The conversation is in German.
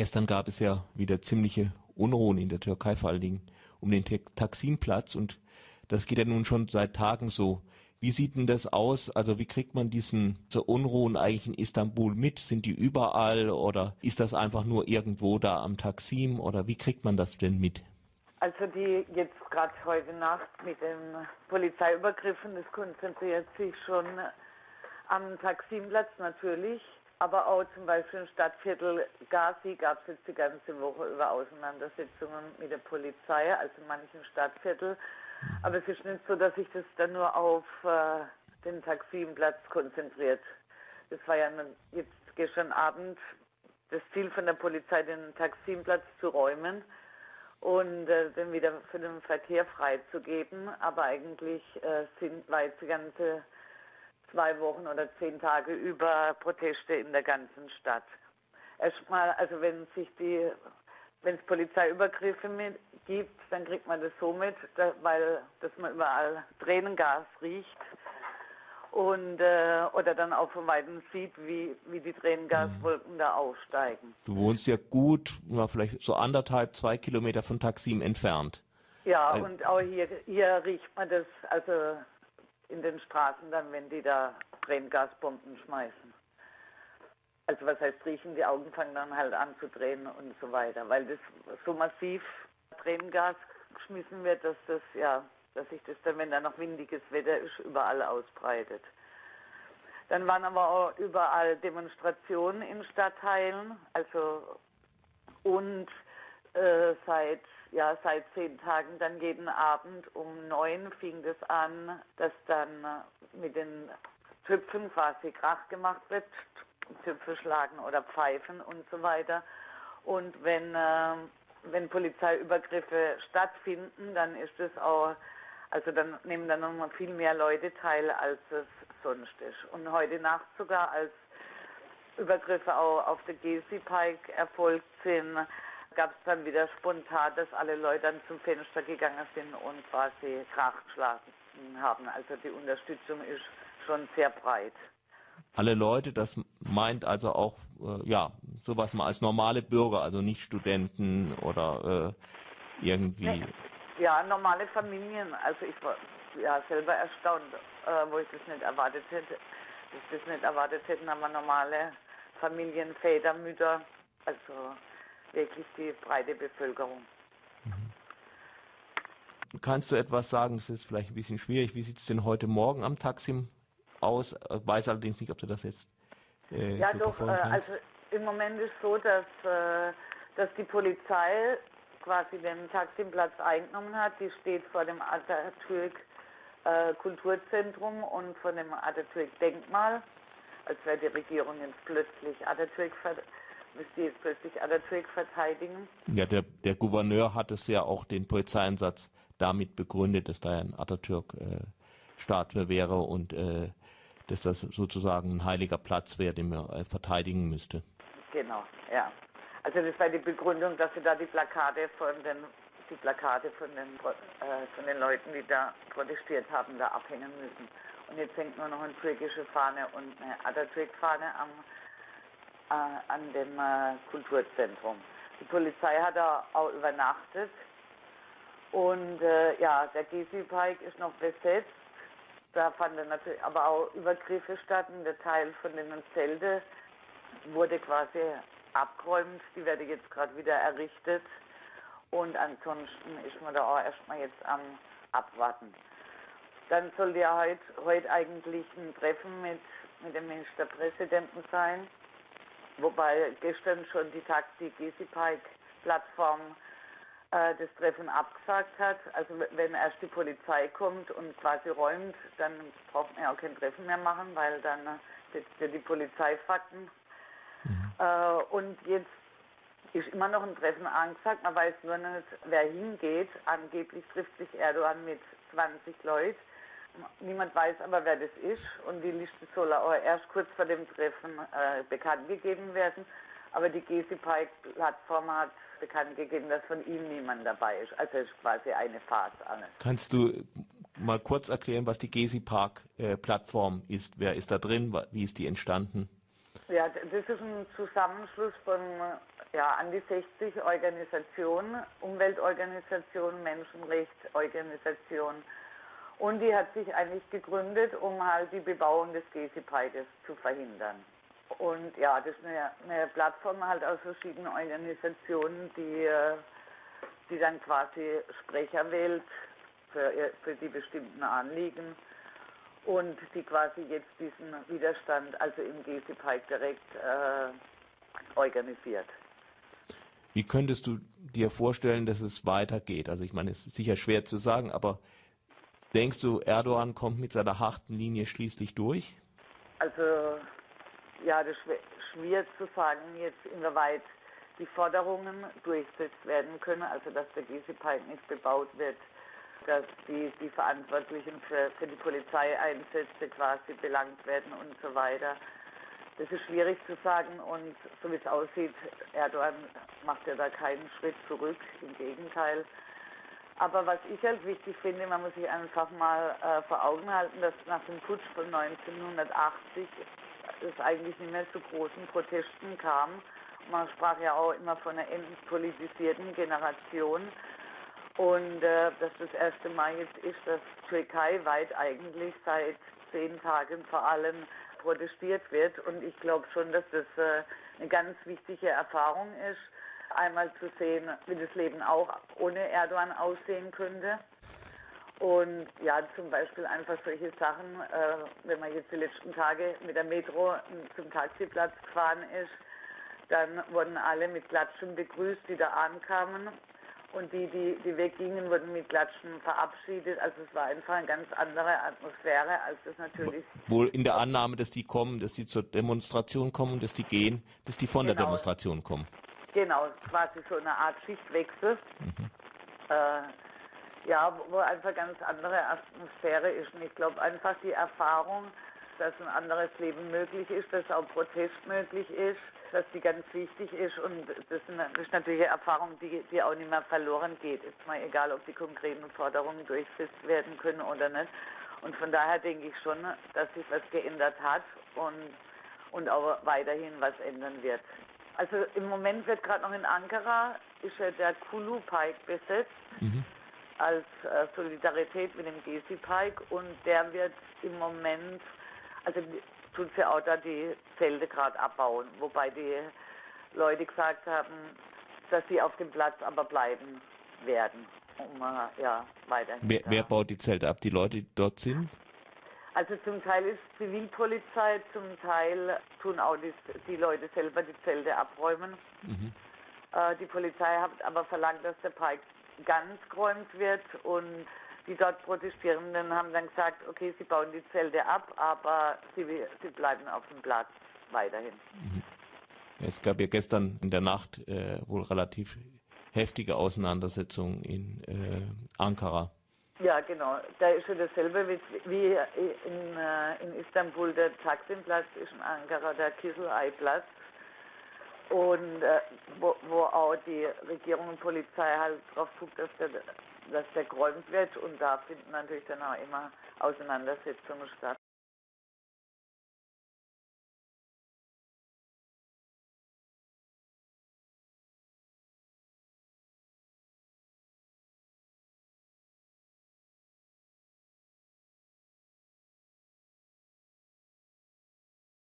Gestern gab es ja wieder ziemliche Unruhen in der Türkei, vor allen Dingen um den Taksim-Platz, und das geht ja nun schon seit Tagen so. Wie sieht denn das aus? Also wie kriegt man diese Unruhen eigentlich in Istanbul mit? Sind die überall oder ist das einfach nur irgendwo da am Taksim oder wie kriegt man das denn mit? Also die jetzt gerade heute Nacht mit den Polizeiübergriffen, das konzentriert sich schon am Taksimplatz natürlich, aber auch zum Beispiel im Stadtviertel Gazi gab es jetzt die ganze Woche über Auseinandersetzungen mit der Polizei, also in manchen Stadtvierteln. Aber es ist nicht so, dass sich das dann nur auf den Taksimplatz konzentriert. Das war ja jetzt gestern Abend das Ziel von der Polizei, den Taksimplatz zu räumen und den wieder für den Verkehr freizugeben. Aber eigentlich war jetzt die ganze 2 Wochen oder 10 Tage über Proteste in der ganzen Stadt. Erstmal, also wenn es Polizeiübergriffe gibt, dann kriegt man das so mit, dass man überall Tränengas riecht und oder dann auch von Weitem sieht, wie die Tränengaswolken da aufsteigen. Du wohnst ja gut, vielleicht so 1,5, 2 Kilometer von Taksim entfernt. Ja, und auch hier riecht man das, also in den Straßen dann, wenn die da Tränengasbomben schmeißen. Also was heißt riechen, die Augen fangen dann halt an zu drehen und so weiter, weil das so massiv Tränengas geschmissen wird, dass sich das dann, wenn da noch windiges Wetter ist, überall ausbreitet. Dann waren aber auch überall Demonstrationen in Stadtteilen, also und seit 10 Tagen dann jeden Abend um 9 fing das an, dass dann mit den Töpfen quasi Krach gemacht wird. Töpfe schlagen oder pfeifen und so weiter. Und wenn Polizeiübergriffe stattfinden, dann ist es auch, also dann nehmen dann nochmal viel mehr Leute teil, als es sonst ist. Und heute Nacht sogar, als Übergriffe auch auf der Gezi-Park erfolgt sind, gab es dann wieder spontan, dass alle Leute dann zum Fenster gegangen sind und quasi Krach geschlagen haben. Also die Unterstützung ist schon sehr breit. Alle Leute, das meint also auch, sowas mal als normale Bürger, also nicht Studenten oder irgendwie. Ja, normale Familien. Also ich war selber erstaunt, wo ich das nicht erwartet hätte. Dass das nicht erwartet hätten, aber normale Familien, Väter, Mütter, also wirklich die breite Bevölkerung. Mhm. Kannst du etwas sagen, das ist vielleicht ein bisschen schwierig, wie sieht es denn heute Morgen am Taksim aus, weiß allerdings nicht, ob du das jetzt so verfolgen kannst. Also im Moment ist so, dass die Polizei quasi den Taksimplatz eingenommen hat. Die steht vor dem Atatürk Kulturzentrum und vor dem Atatürk Denkmal, als wäre die Regierung jetzt plötzlich Atatürk verteidigen. Ja, der Gouverneur hat es ja auch den Polizeieinsatz damit begründet, dass da ein Atatürk Statue wäre und dass das sozusagen ein heiliger Platz wäre, den man verteidigen müsste. Genau, ja. Also das war die Begründung, dass sie da die Plakate von den Leuten, die da protestiert haben, da abhängen müssen. Und jetzt hängt nur noch eine türkische Fahne und eine Atatürk-Fahne an dem Kulturzentrum. Die Polizei hat da auch übernachtet und der Gezi-Park ist noch besetzt. Da fanden natürlich aber auch Übergriffe statt. Der Teil von den Zelten wurde quasi abgeräumt. Die werden jetzt gerade wieder errichtet. Und ansonsten ist man da auch erstmal jetzt am Abwarten. Dann soll ja heute eigentlich ein Treffen mit dem Ministerpräsidenten sein. Wobei gestern schon die Taksim-Gezi-Park-Plattform das Treffen abgesagt hat. Also wenn erst die Polizei kommt und quasi räumt, dann braucht man ja auch kein Treffen mehr machen, weil dann setzt ja die Polizei Fakten. Mhm. Und jetzt ist immer noch ein Treffen angesagt, man weiß nur nicht, wer hingeht. Angeblich trifft sich Erdogan mit 20 Leuten. Niemand weiß aber, wer das ist. Und die Liste soll auch erst kurz vor dem Treffen bekannt gegeben werden. Aber die Gezi-Park-Plattform hat bekannt gegeben, dass von ihm niemand dabei ist. Also es ist quasi eine Farce alles. Kannst du mal kurz erklären, was die Gezi-Park-Plattform ist? Wer ist da drin? Wie ist die entstanden? Ja, das ist ein Zusammenschluss von ja, an die 60 Organisationen, Umweltorganisationen, Menschenrechtsorganisationen. Und die hat sich eigentlich gegründet, um halt die Bebauung des Gezi-Parkes zu verhindern. Und ja, das ist eine Plattform halt aus verschiedenen Organisationen, die dann quasi Sprecher wählt für die bestimmten Anliegen und die quasi jetzt diesen Widerstand, also im Gezi-Park direkt organisiert. Wie könntest du dir vorstellen, dass es weitergeht? Also ich meine, es ist sicher schwer zu sagen, aber denkst du, Erdogan kommt mit seiner harten Linie schließlich durch? Also, ja, das ist schwer zu sagen, jetzt inwieweit die Forderungen durchgesetzt werden können, also dass der Gezi-Park nicht bebaut wird, dass die Verantwortlichen für die Polizeieinsätze quasi belangt werden und so weiter. Das ist schwierig zu sagen und so wie es aussieht, Erdogan macht ja da keinen Schritt zurück, im Gegenteil. Aber was ich halt wichtig finde, man muss sich einfach mal vor Augen halten, dass nach dem Putsch von 1980 es eigentlich nicht mehr zu großen Protesten kam. Man sprach ja auch immer von einer entpolitisierten Generation. Und dass das erste Mal jetzt ist, dass türkeiweit eigentlich seit 10 Tagen vor allem protestiert wird. Und ich glaube schon, dass das eine ganz wichtige Erfahrung ist, einmal zu sehen, wie das Leben auch ohne Erdogan aussehen könnte. Und ja, zum Beispiel einfach solche Sachen, wenn man jetzt die letzten Tage mit der Metro zum Taksim-Platz gefahren ist, dann wurden alle mit Klatschen begrüßt, die da ankamen. Und die weggingen, wurden mit Klatschen verabschiedet. Also es war einfach eine ganz andere Atmosphäre, als das natürlich... Wohl in der Annahme, dass die kommen, dass die zur Demonstration kommen, dass die gehen, dass die von der Demonstration kommen. Genau, quasi so eine Art Schichtwechsel, ja, wo einfach ganz andere Atmosphäre ist. Und ich glaube einfach die Erfahrung, dass ein anderes Leben möglich ist, dass auch Protest möglich ist, dass die ganz wichtig ist. Und das ist natürlich eine Erfahrung, die auch nicht mehr verloren geht. Jetzt mal egal, ob die konkreten Forderungen durchgesetzt werden können oder nicht. Und von daher denke ich schon, dass sich was geändert hat und auch weiterhin was ändern wird. Also im Moment wird gerade noch in Ankara ist ja der Kulu-Park besetzt als Solidarität mit dem Gezi-Park und der wird im Moment, also tut ja auch da die Zelte gerade abbauen, wobei die Leute gesagt haben, dass sie auf dem Platz aber bleiben werden, um ja weiterhin. Wer baut die Zelte ab? Die Leute, die dort sind? Also zum Teil ist Zivilpolizei, zum Teil tun auch die Leute selber die Zelte abräumen. Die Polizei hat aber verlangt, dass der Park ganz geräumt wird und die dort Protestierenden haben dann gesagt, okay, sie bauen die Zelte ab, aber sie bleiben auf dem Platz weiterhin. Es gab ja gestern in der Nacht wohl relativ heftige Auseinandersetzungen in Ankara. Ja, genau. Da ist schon dasselbe wie in Istanbul der Taksim-Platz, ist in Ankara der Kızılay-Platz. Und wo auch die Regierung und Polizei halt drauf guckt, dass der geräumt wird. Und da finden natürlich dann auch immer Auseinandersetzungen statt.